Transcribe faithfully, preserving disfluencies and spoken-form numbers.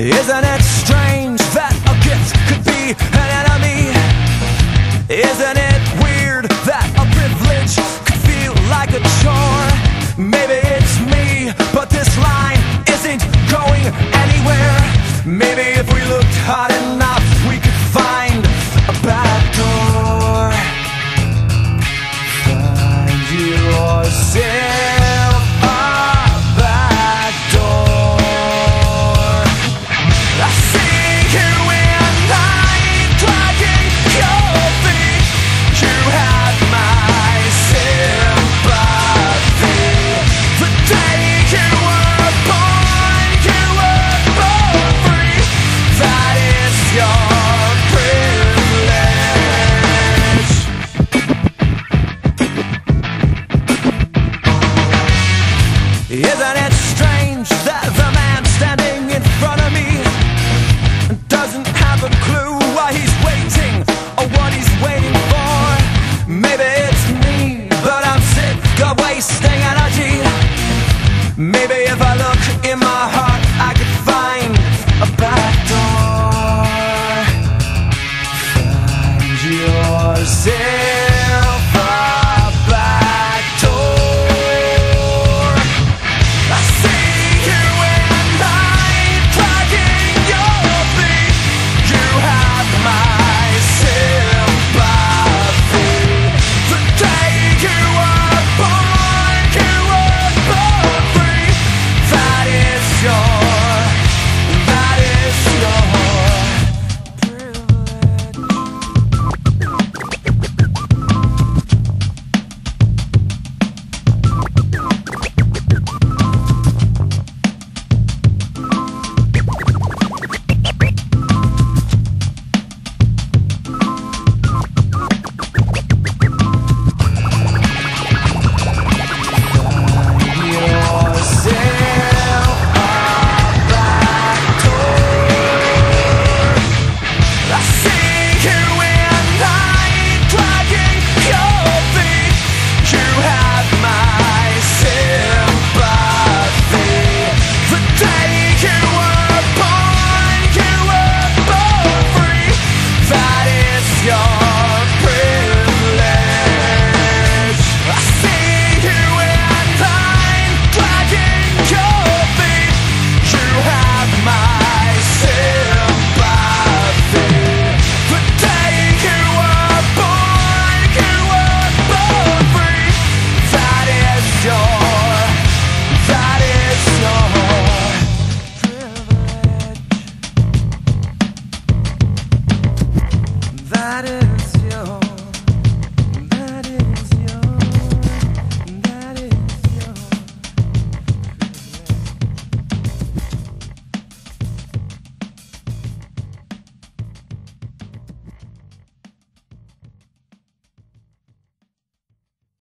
Isn't it strange that a gift could be an enemy? Isn't it weird that a privilege could feel like a chore? Maybe it's me, but this line isn't going anywhere. Maybe if we looked hard enough